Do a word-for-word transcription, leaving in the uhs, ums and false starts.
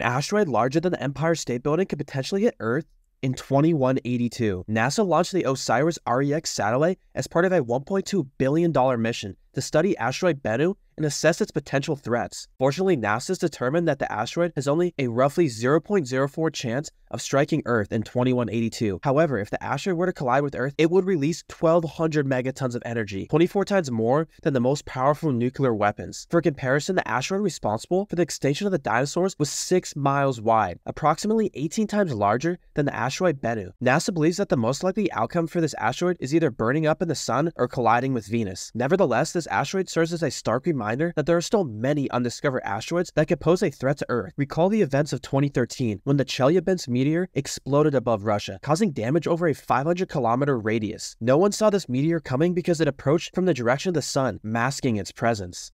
An asteroid larger than the Empire State Building could potentially hit Earth in twenty-one eighty-two. NASA launched the OSIRIS-REX satellite as part of a one point two billion dollar mission to study asteroid Bennu and assess its potential threats. Fortunately, NASA's determined that the asteroid has only a roughly zero point zero four chance of striking Earth in twenty-one eighty-two. However, if the asteroid were to collide with Earth, it would release twelve hundred megatons of energy, twenty-four times more than the most powerful nuclear weapons. For comparison, the asteroid responsible for the extinction of the dinosaurs was six miles wide, approximately eighteen times larger than the asteroid Bennu. NASA believes that the most likely outcome for this asteroid is either burning up in the sun or colliding with Venus. Nevertheless, this asteroid serves as a stark reminder that there are still many undiscovered asteroids that could pose a threat to Earth. Recall the events of twenty thirteen when the Chelyabinsk meteor exploded above Russia, causing damage over a five hundred kilometer radius. No one saw this meteor coming because it approached from the direction of the sun, masking its presence.